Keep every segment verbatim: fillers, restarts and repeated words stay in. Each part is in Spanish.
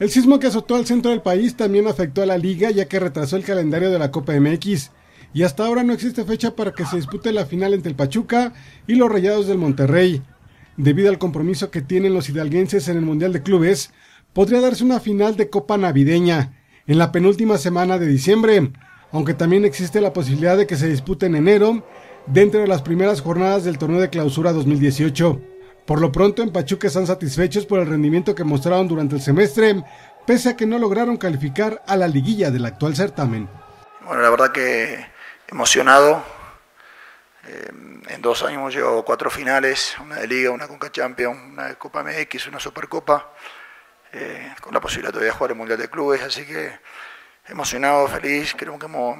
El sismo que azotó al centro del país también afectó a la liga, ya que retrasó el calendario de la Copa M X, y hasta ahora no existe fecha para que se dispute la final entre el Pachuca y los Rayados del Monterrey. Debido al compromiso que tienen los hidalguenses en el Mundial de Clubes, podría darse una final de Copa navideña en la penúltima semana de diciembre, aunque también existe la posibilidad de que se dispute en enero, dentro de las primeras jornadas del torneo de clausura dos mil dieciocho. Por lo pronto, en Pachuca están satisfechos por el rendimiento que mostraron durante el semestre, pese a que no lograron calificar a la liguilla del actual certamen. Bueno, la verdad que emocionado. Eh, en dos años hemos llegado a cuatro finales, una de Liga, una Concachampions, una de Copa M X, una Supercopa, eh, con la posibilidad todavía de jugar el Mundial de Clubes, así que emocionado, feliz, creo que hemos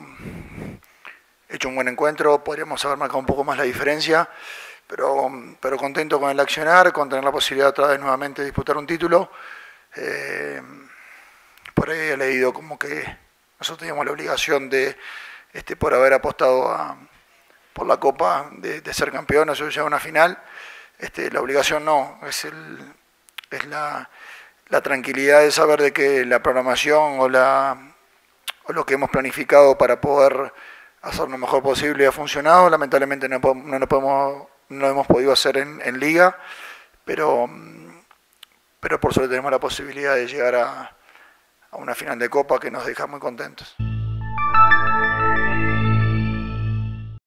hecho un buen encuentro, podríamos haber marcado un poco más la diferencia, pero, pero contento con el accionar, con tener la posibilidad otra vez nuevamente de disputar un título. Eh, por ahí he leído como que nosotros teníamos la obligación de, este, por haber apostado a, por la Copa, de, de ser campeones, o sea, una final. Este, la obligación no, es, el, es la, la tranquilidad de saber de que la programación o, la, o lo que hemos planificado para poder hacer lo mejor posible ha funcionado. Lamentablemente no, no, no, podemos, no hemos podido hacer en, en Liga, pero, pero por suerte tenemos la posibilidad de llegar a, a una final de Copa que nos deja muy contentos.